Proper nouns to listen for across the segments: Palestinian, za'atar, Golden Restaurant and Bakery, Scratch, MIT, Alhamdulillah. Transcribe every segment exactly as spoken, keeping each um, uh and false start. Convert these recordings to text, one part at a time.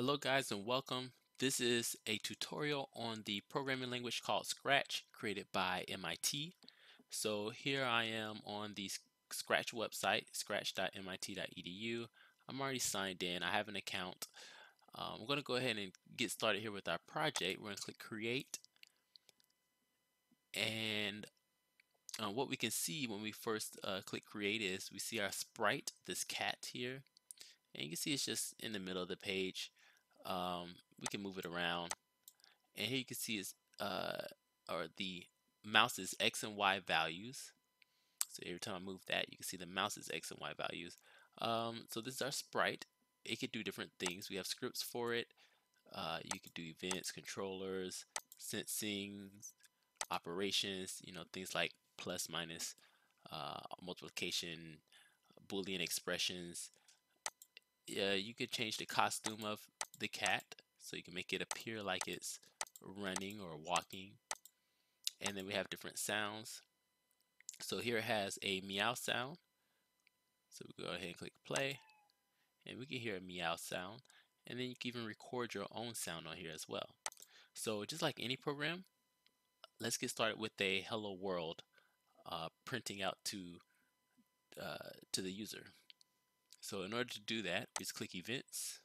Hello guys and welcome. This is a tutorial on the programming language called Scratch, created by M I T. So here I am on the Scratch website, scratch dot m i t dot e d u. I'm already signed in. I have an account. Um, I'm going to go ahead and get started here with our project. We're going to click Create. And uh, what we can see when we first uh, click Create is we see our sprite, this cat here. And you can see it's just in the middle of the page. Um, we can move it around, and here you can see is uh, or the mouse's X and Y values. So every time I move that, you can see the mouse's X and Y values. Um, so this is our sprite. It could do different things. We have scripts for it. Uh, you could do events, controllers, sensing, operations. You know, things like plus, minus, uh, multiplication, Boolean expressions. Uh, you could change the costume of the cat, so you can make it appear like it's running or walking. And then we have different sounds. So here it has a meow sound. So we go ahead and click play, and we can hear a meow sound. And then you can even record your own sound on here as well. So just like any program, let's get started with a hello world uh, printing out to uh, to the user. So in order to do that, we just click Events,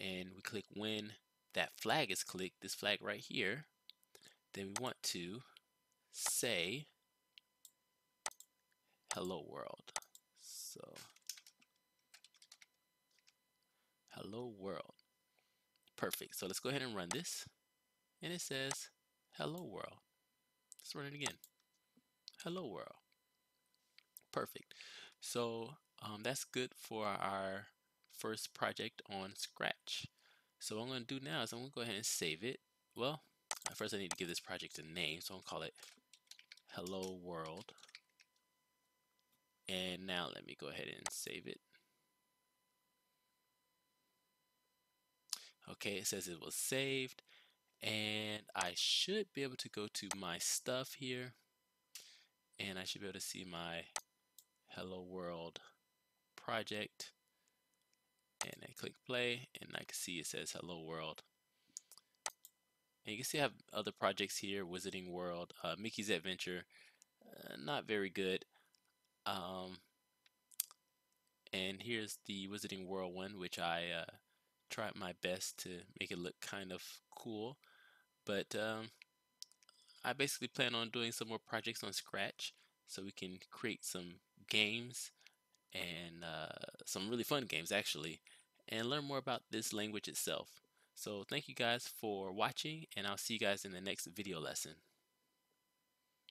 and we click when that flag is clicked, this flag right here, then we want to say hello world. So hello world. Perfect. So let's go ahead and run this, and it says hello world. Let's run it again. Hello world. Perfect. So Um, that's good for our first project on Scratch. So what I'm going to do now is I'm going to go ahead and save it. Well, first I need to give this project a name, so I'm going to call it Hello World. And now let me go ahead and save it. Okay, it says it was saved, and I should be able to go to my stuff here, and I should be able to see my Hello World project, and I click play, and I can see it says hello world. And you can see I have other projects here: Wizarding World, uh, Mickey's Adventure, uh, not very good, um, and here's the Wizarding World one, which I uh, tried my best to make it look kind of cool, but um, I basically plan on doing some more projects on Scratch so we can create some games and uh, some really fun games actually, and learn more about this language itself. So thank you guys for watching, and I'll see you guys in the next video lesson.